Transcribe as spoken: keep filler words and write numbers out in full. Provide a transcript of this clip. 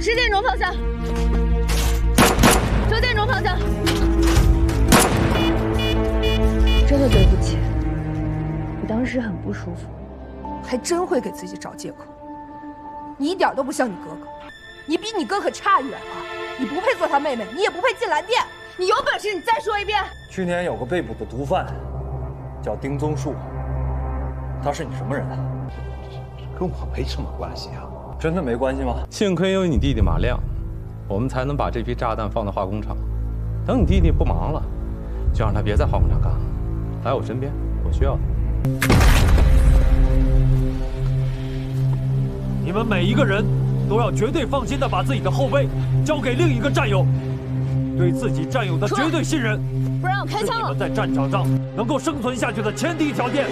十点钟方向，九点钟方向。真的对不起，我当时很不舒服，还真会给自己找借口。你一点都不像你哥哥，你比你哥可差远了，你不配做他妹妹，你也不配进蓝靛。你有本事你再说一遍。去年有个被捕的毒贩，叫丁宗树，他是你什么人啊？跟我没什么关系啊。 真的没关系吗？幸亏有你弟弟马亮，我们才能把这批炸弹放到化工厂。等你弟弟不忙了，就让他别在化工厂干了，来我身边，我需要他。你们每一个人都要绝对放心的把自己的后背交给另一个战友，对自己战友的绝对信任，不让我开枪了。是你们在战场上能够生存下去的前提条件。